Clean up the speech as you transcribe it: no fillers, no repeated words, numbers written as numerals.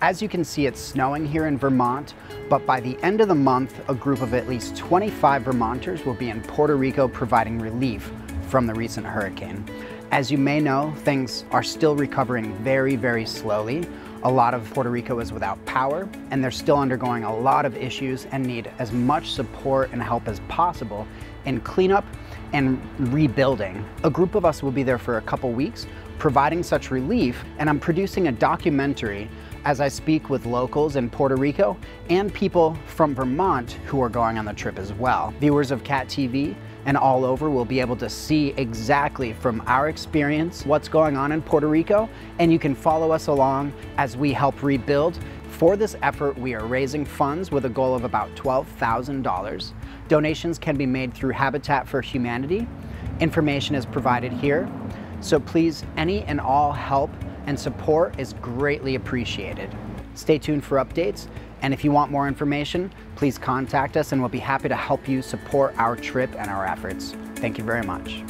As you can see, it's snowing here in Vermont, but by the end of the month, a group of at least 25 Vermonters will be in Puerto Rico providing relief from the recent hurricane. As you may know, things are still recovering very, very slowly. A lot of Puerto Rico is without power, and they're still undergoing a lot of issues and need as much support and help as possible in cleanup and rebuilding. A group of us will be there for a couple weeks providing such relief, and I'm producing a documentary as I speak with locals in Puerto Rico and people from Vermont who are going on the trip as well. Viewers of CAT-TV and all over will be able to see exactly from our experience what's going on in Puerto Rico, and you can follow us along as we help rebuild. For this effort, we are raising funds with a goal of about $12,000. Donations can be made through Habitat for Humanity. Information is provided here. So please, any and all help and support is greatly appreciated. Stay tuned for updates, and if you want more information, please contact us and we'll be happy to help you support our trip and our efforts. Thank you very much.